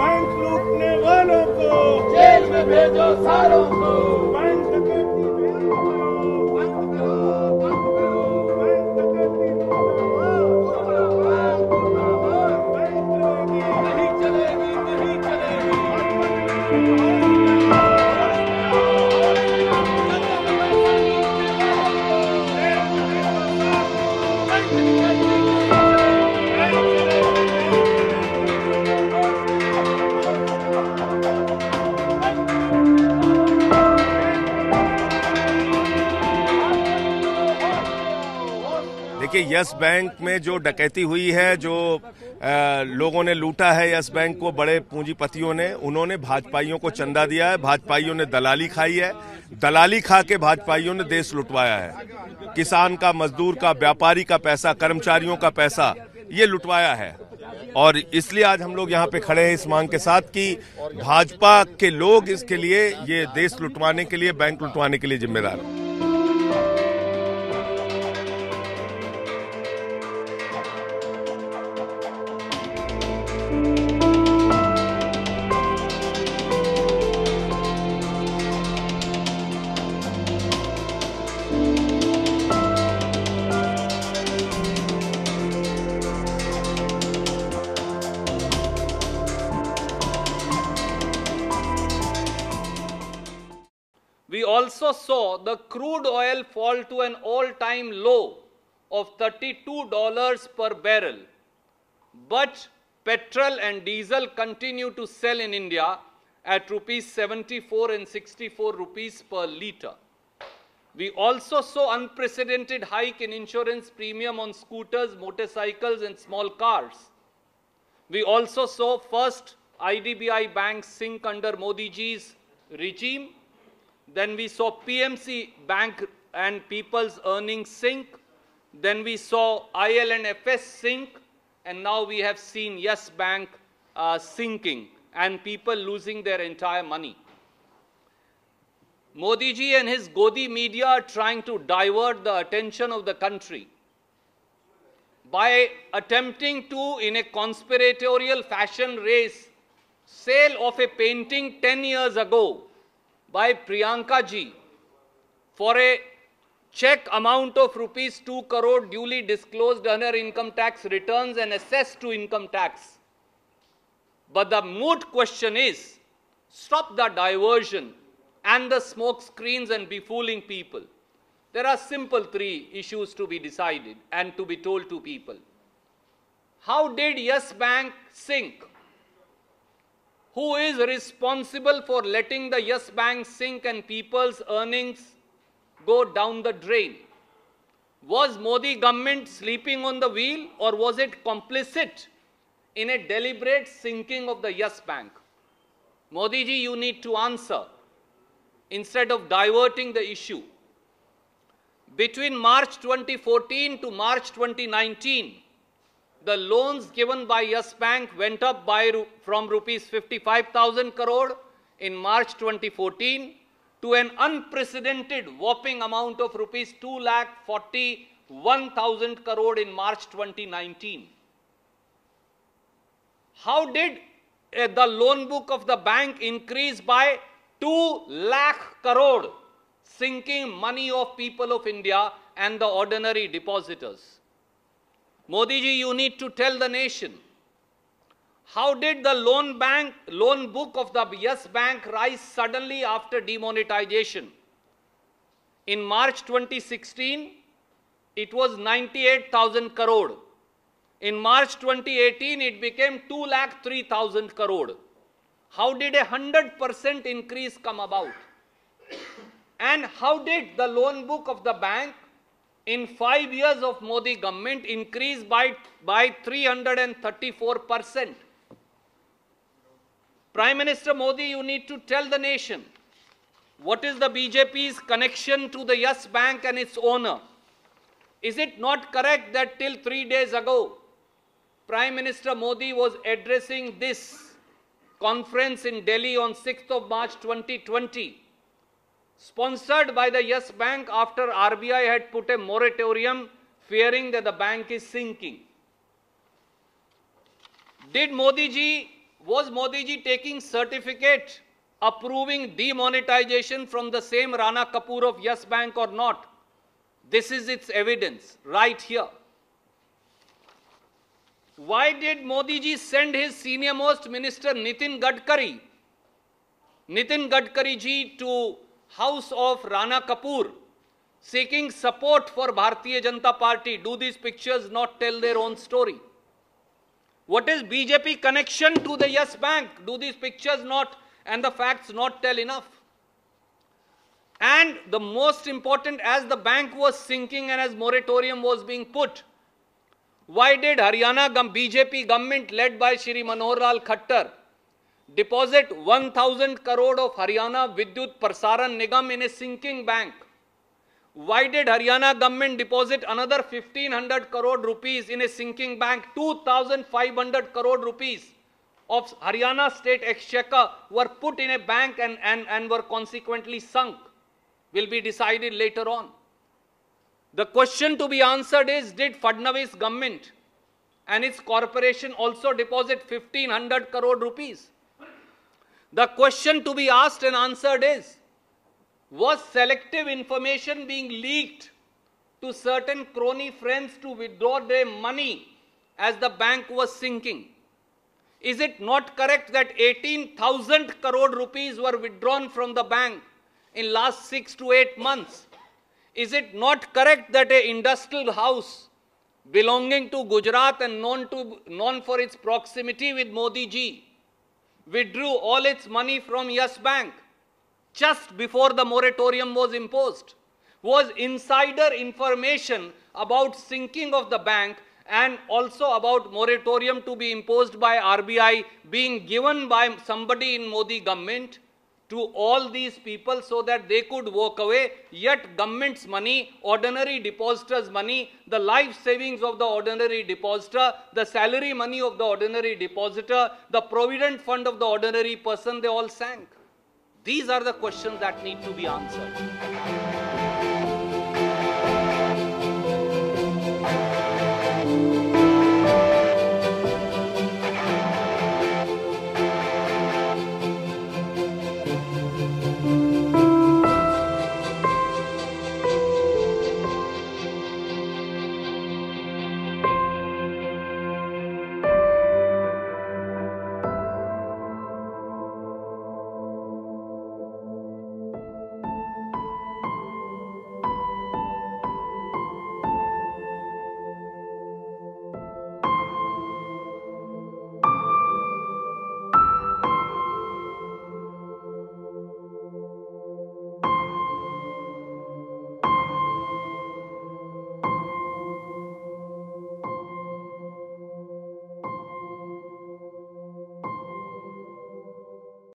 Bank لوٹنے والوں کو جیل میں بھیجو ساروں کو، بینک ڈکیتی بھیجو، بند کرو، بند کرو، بینک ڈکیتی نہیں چلے گی، نہیں چلے گی۔ کہ یس بینک میں جو ڈکیتی ہوئی ہے، جو لوگوں نے لوٹا ہے یس بینک کو، بڑے پونجی پتیوں نے، انہوں نے بھاجپائیوں کو چندہ دیا ہے، بھاجپائیوں نے دلالی کھائی ہے، دلالی کھا کے بھاجپائیوں نے دیش لٹوایا ہے، کسان کا، مزدور کا، بیاپاری کا پیسہ، کرمچاریوں کا پیسہ یہ لٹوایا ہے۔ اور اس لیے آج ہم لوگ یہاں پہ کھڑے ہیں اس مانگ کے ساتھ کہ بھاجپا کے لوگ اس کے لیے، یہ دیش لٹوانے کے لیے، بینک لٹوانے کے لیے ذمہ دار ہیں۔ We also saw the crude oil fall to an all-time low of $32 per barrel. But petrol and diesel continue to sell in India at ₹74 and ₹64 per litre. We also saw unprecedented hike in insurance premium on scooters, motorcycles and small cars. We also saw first IDBI bank sink under Modi ji's regime. Then we saw PMC Bank and People's Earnings sink. Then we saw IL and FS sink. And now we have seen Yes Bank sinking and people losing their entire money. Modi ji and his Godi media are trying to divert the attention of the country by attempting to, in a conspiratorial fashion, raise sale of a painting 10 years ago by Priyanka Ji for a check amount of ₹2 crore duly disclosed on her income tax returns and assessed to income tax. But the moot question is, stop the diversion and the smoke screens and befooling people. There are simple three issues to be decided and to be told to people. How did Yes Bank sink? Who is responsible for letting the Yes Bank sink and people's earnings go down the drain? Was Modi government sleeping on the wheel, or was it complicit in a deliberate sinking of the Yes Bank? Modi ji, you need to answer instead of diverting the issue. Between March 2014 to March 2019, the loans given by Yes Bank went up from ₹55,000 crore in March 2014 to an unprecedented whopping amount of ₹241,000 crore in March 2019. How did the loan book of the bank increase by ₹2 lakh crore, sinking money of people of India and the ordinary depositors? Modi ji, you need to tell the nation, how did the loan book of the Yes Bank rise suddenly after demonetization? In March 2016, it was ₹98,000 crore. In March 2018, it became ₹203,000 crore. How did a 100% increase come about? And how did the loan book of the bank in 5 years of Modi government increased by 334%. Prime Minister Modi, you need to tell the nation, what is the BJP's connection to the Yes Bank and its owner? Is it not correct that till 3 days ago, Prime Minister Modi was addressing this conference in Delhi on 6th of March 2020, sponsored by the Yes Bank after RBI had put a moratorium fearing that the bank is sinking? Did Modi ji was Modi ji taking certificate approving demonetization from the same Rana Kapoor of Yes Bank or not? This is its evidence right here. Why did Modi ji send his senior most minister Nitin Gadkari ji to house of Rana Kapoor seeking support for Bharatiya Janata Party? Do these pictures not tell their own story? What is BJP connection to the Yes Bank? Do these pictures not and the facts not tell enough? And the most important, as the bank was sinking and as moratorium was being put, why did Haryana BJP government led by Shri Manohar Lal Khattar deposit 1,000 crore of Haryana Vidyut Prasaran Nigam in a sinking bank? Why did Haryana government deposit another 1,500 crore rupees in a sinking bank? 2,500 crore rupees of Haryana state exchequer were put in a bank and were consequently sunk. Will be decided later on. The question to be answered is, did Fadnavis government and its corporation also deposit 1,500 crore rupees? The question to be asked and answered is, was selective information being leaked to certain crony friends to withdraw their money as the bank was sinking? Is it not correct that 18,000 crore rupees were withdrawn from the bank in last 6 to 8 months? Is it not correct that an industrial house belonging to Gujarat and known for its proximity with Modi ji withdrew all its money from Yes Bank just before the moratorium was imposed? Was insider information about sinking of the bank and also about moratorium to be imposed by RBI being given by somebody in Modi government to all these people so that they could walk away, yet government's money, ordinary depositors' money, the life savings of the ordinary depositor, the salary money of the ordinary depositor, the provident fund of the ordinary person, they all sank? These are the questions that need to be answered.